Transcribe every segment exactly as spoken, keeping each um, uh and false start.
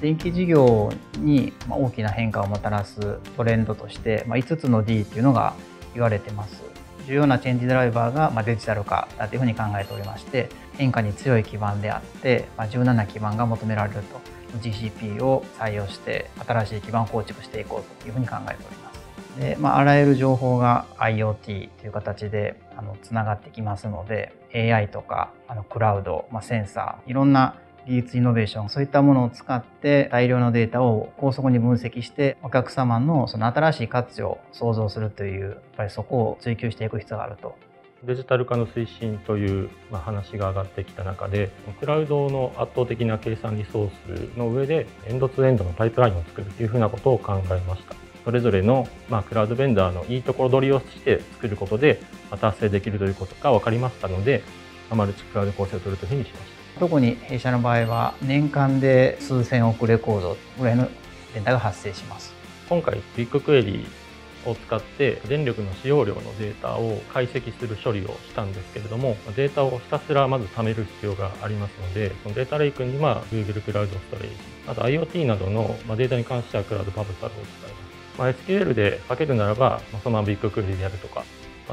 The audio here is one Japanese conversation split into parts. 電気事業に大きな変化をもたらすトレンドとしていつつの ディー っていうのが言われてます。重要なチェンジドライバーがデジタル化だというふうに考えておりまして、変化に強い基盤であってじゅうなな基盤が求められると ジーシーピー を採用して新しい基盤を構築していこうというふうに考えております。で、まあ、あらゆる情報が アイオーティー という形であのつながってきますので エーアイ とかあのクラウド、まあ、センサーいろんな技術イノベーションそういったものを使って大量のデータを高速に分析してお客様のその新しい価値を創造するという、やっぱりそこを追求していく必要があると。デジタル化の推進という話が上がってきた中で、クラウドの圧倒的な計算リソースの上でエンドツーエンドのパイプラインを作るというふうなことを考えました。それぞれのクラウドベンダーのいいところ取りをして作ることで達成できるということが分かりましたので、マルチクラウド構成を取るというふうにしました。特に弊社の場合は年間で数千億レコードぐらいのデータが発生します。今回ビッグクエリを使って電力の使用量のデータを解析する処理をしたんですけれども、データをひたすらまず貯める必要がありますので、そのデータレイクには Google クラウドストレージ、あと IoT などのデータに関しては Cloud PubSub を使います。 エスキューエル で書けるならばそのままビッグクエリであるとか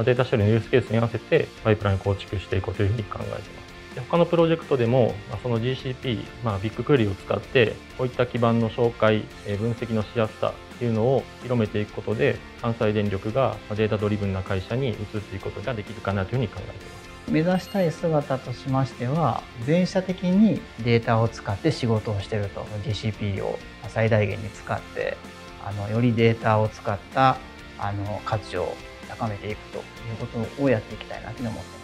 データ処理のユースケースに合わせてパイプラインを構築していこうというふうに考えています。他のプロジェクトでもその ジーシーピー、まあ、ビッグクエリを使ってこういった基盤の紹介分析のしやすさというのを広めていくことで、関西電力がデータドリブンな会社に移っていくことができるかなというふうに考えています。目指したい姿としましては、全社的にデータを使って仕事をしていると、 ジーシーピー を最大限に使ってあのよりデータを使ったあの価値を高めていくということをやっていきたいなと思っています。